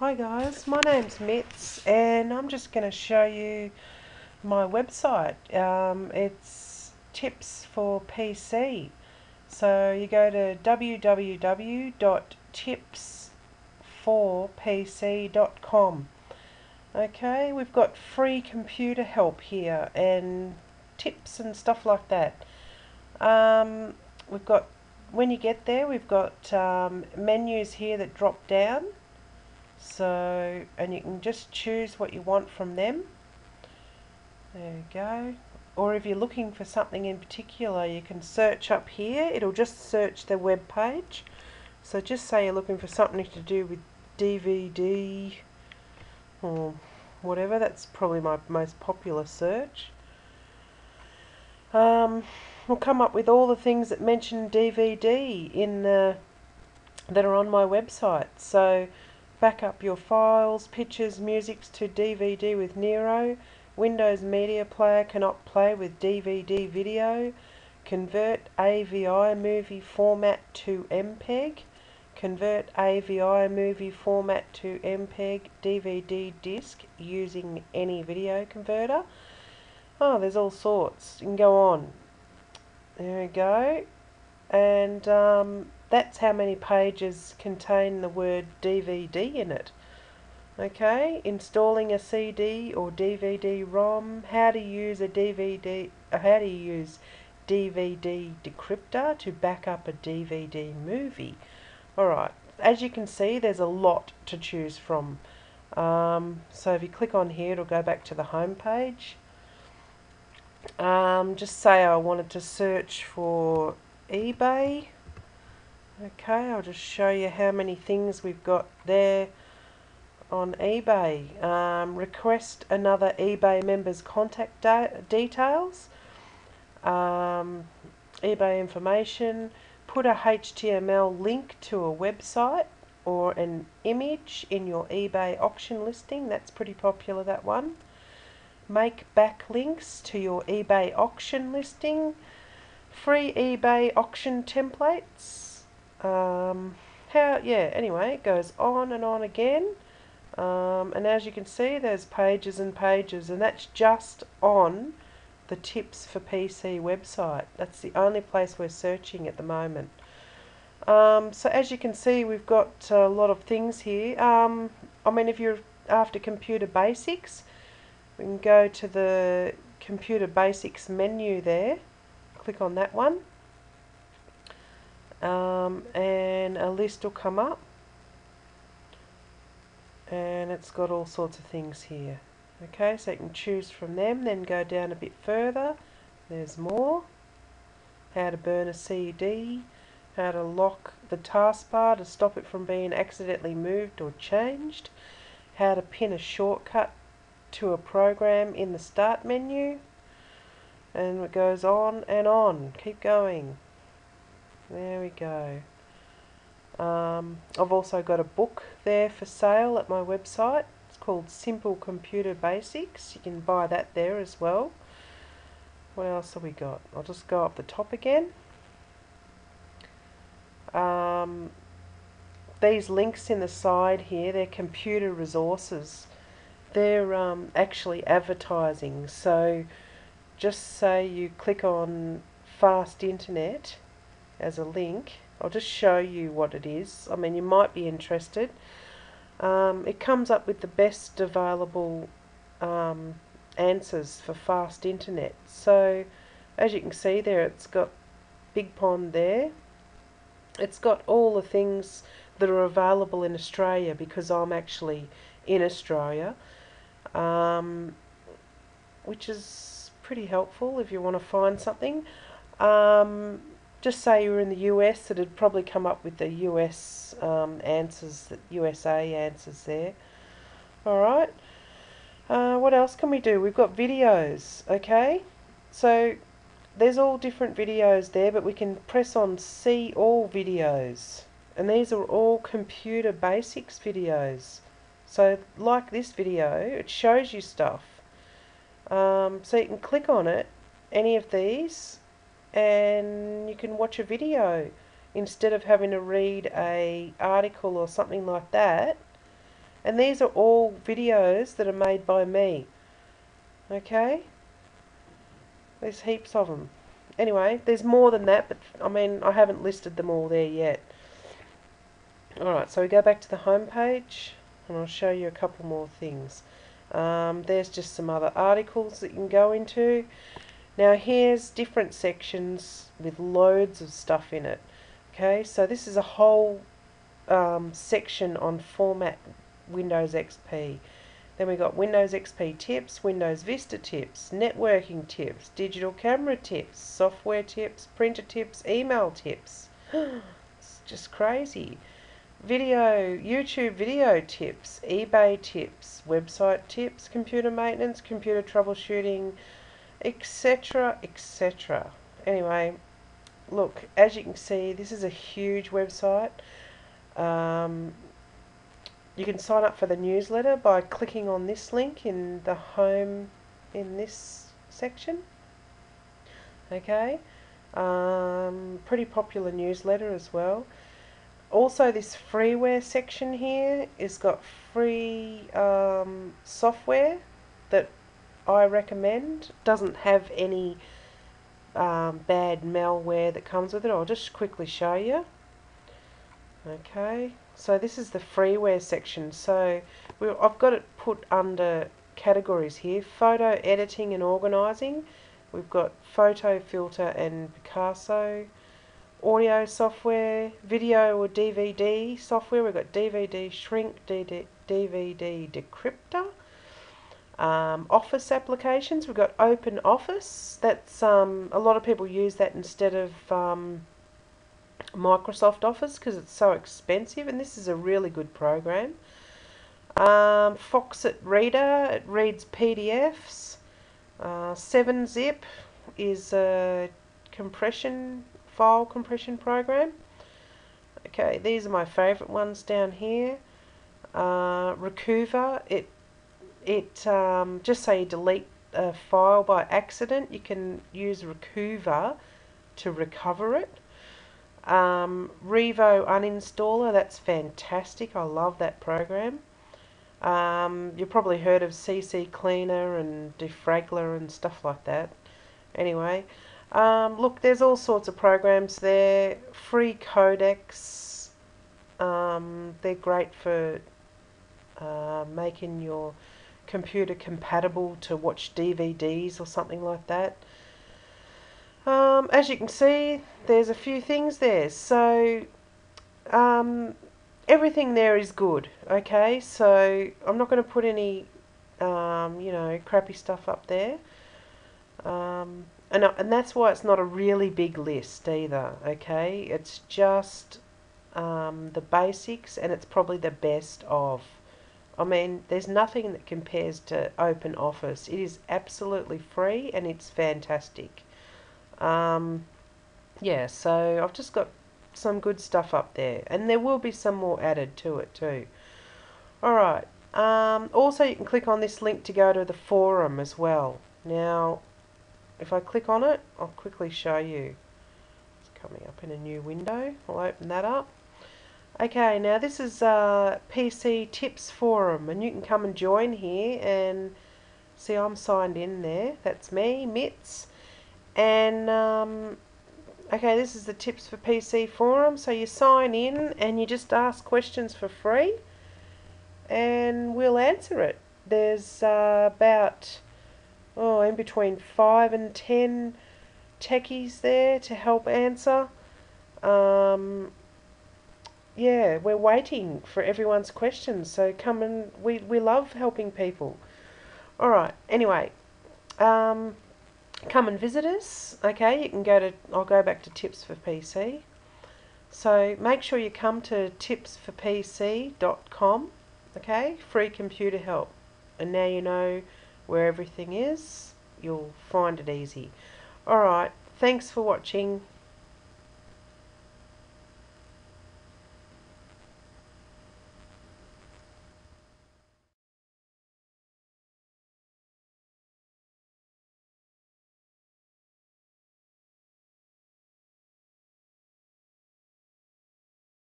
Hi guys, my name's Mitz and I'm just going to show you my website. It's Tips for PC. So you go to www.tipsforpc.com. Okay, we've got free computer help here and tips and stuff like that. We've got, when you get there, we've got menus here that drop down. So, and you can just choose what you want from them. There you go. Or if you're looking for something in particular, you can search up here. It'll just search the web page. So just say you're looking for something to do with DVD or whatever. That's probably my most popular search. We'll come up with all the things that mention DVD in that are on my website. So back up your files, pictures, music to DVD with Nero. Windows Media Player cannot play with DVD video. Convert AVI movie format to MPEG. Convert AVI movie format to MPEG DVD disc using any video converter. Oh, there's all sorts. You can go on. There we go. And that's how many pages contain the word DVD in it. Okay, installing a CD or DVD-ROM, how to use a DVD, how to use DVD decryptor to back up a DVD movie. Alright, as you can see, there's a lot to choose from. So if you click on here, it'll go back to the home page. Just say I wanted to search for eBay. Okay, I'll just show you how many things we've got there on eBay. Request another eBay member's contact details, eBay information, put a HTML link to a website or an image in your eBay auction listing. That's pretty popular, that one. Make backlinks to your eBay auction listing, free eBay auction templates. Anyway, it goes on and on again, and as you can see, there's pages and pages, and that's just on the Tips for PC website. That's the only place we're searching at the moment. So as you can see, we've got a lot of things here. I mean, if you're after computer basics, we can go to the computer basics menu there, click on that one. And a list will come up, and it's got all sorts of things here. Okay, so you can choose from them, then go down a bit further. There's more. How to burn a CD, how to lock the taskbar to stop it from being accidentally moved or changed, how to pin a shortcut to a program in the start menu, and it goes on and on. Keep going. There we go. I've also got a book there for sale at my website. It's called Simple Computer Basics. You can buy that there as well. What else have we got? I'll just go up the top again. These links in the side here, they're computer resources. They're actually advertising. So just say you click on Fast Internet as a link. I'll just show you what it is. I mean, you might be interested. It comes up with the best available answers for fast internet. So as you can see there, it's got Big Pond there. It's got all the things that are available in Australia, because I'm actually in Australia, which is pretty helpful if you want to find something. Just say you were in the US, it'd probably come up with the US answers, the USA answers there. Alright, what else can we do? We've got videos, okay? So there's all different videos there, but we can press on see all videos. And these are all computer basics videos. So like this video, it shows you stuff. So you can click on it, any of these, and you can watch a video instead of having to read an article or something like that. And these are all videos that are made by me. Okay? There's heaps of them. Anyway, there's more than that, but I mean, I haven't listed them all there yet. Alright, so we go back to the home page, and I'll show you a couple more things. There's just some other articles that you can go into. Now here's different sections with loads of stuff in it. Okay, so this is a whole section on format Windows XP. Then we got Windows XP tips, Windows Vista tips, networking tips, digital camera tips, software tips, printer tips, email tips. It's just crazy. Video, YouTube video tips, eBay tips, website tips, computer maintenance, computer troubleshooting, etc, etc. Anyway, look, as you can see, this is a huge website. You can sign up for the newsletter by clicking on this link in the home, in this section. Okay, pretty popular newsletter as well. Also, this freeware section here is got free software that I recommend. Doesn't have any bad malware that comes with it. I'll just quickly show you. Okay, so this is the freeware section. So I've got it put under categories here: photo editing and organising. We've got photo filter and Picasso, audio software, video or DVD software. We've got DVD shrink, DVD decryptor. Office applications, we've got OpenOffice. That's a lot of people use that instead of Microsoft Office because it's so expensive, and this is a really good program. Foxit Reader, it reads PDFs. 7-Zip is a compression, file compression program. Okay, these are my favourite ones down here. Recuva, just say you delete a file by accident, you can use Recuva to recover it. Revo Uninstaller, that's fantastic, I love that program. You've probably heard of CC Cleaner and Defragler and stuff like that. Anyway, look, there's all sorts of programs there, free codecs, they're great for making your computer compatible to watch DVDs or something like that. As you can see, there's a few things there, so everything there is good. Okay, so I'm not going to put any you know, crappy stuff up there, and that's why it's not a really big list either. Okay, it's just the basics, and it's probably the best of. I mean, there's nothing that compares to OpenOffice. It is absolutely free and it's fantastic. Yeah, so I've just got some good stuff up there, and there will be some more added to it too. Alright, also you can click on this link to go to the forum as well. Now, if I click on it, I'll quickly show you. It's coming up in a new window. I'll open that up. Okay, now this is PC Tips Forum, and you can come and join here, and see I'm signed in there. That's me, Mitz. And okay, this is the Tips for PC Forum, so you sign in and you just ask questions for free and we'll answer it. There's about, oh, in between 5 and 10 techies there to help answer. Yeah, we're waiting for everyone's questions, so come and we love helping people. Alright, anyway, come and visit us. Okay, you can go to, I'll go back to Tips for PC. So make sure you come to tipsforpc.com, okay, free computer help. And now you know where everything is, you'll find it easy. Alright, thanks for watching.